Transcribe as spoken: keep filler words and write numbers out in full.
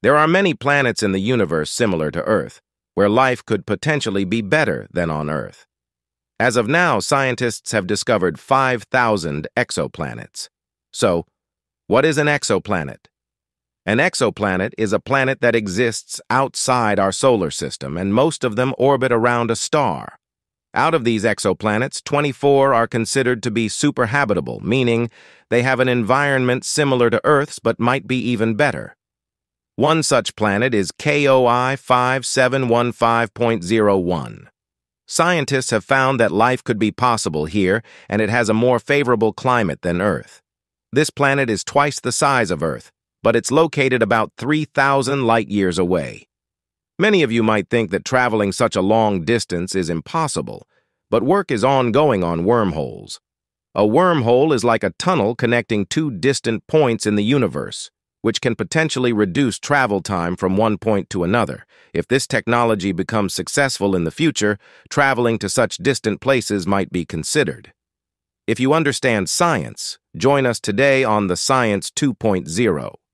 There are many planets in the universe similar to Earth, where life could potentially be better than on Earth. As of now, scientists have discovered five thousand exoplanets. So, what is an exoplanet? An exoplanet is a planet that exists outside our solar system, and most of them orbit around a star. Out of these exoplanets, twenty-four are considered to be superhabitable, meaning they have an environment similar to Earth's but might be even better. One such planet is K O I five seven one five point zero one. Scientists have found that life could be possible here, and it has a more favorable climate than Earth. This planet is twice the size of Earth, but it's located about three thousand light-years away. Many of you might think that traveling such a long distance is impossible, but work is ongoing on wormholes. A wormhole is like a tunnel connecting two distant points in the universe, which can potentially reduce travel time from one point to another. If this technology becomes successful in the future, traveling to such distant places might be considered. If you understand science, join us today on the Science two point oh.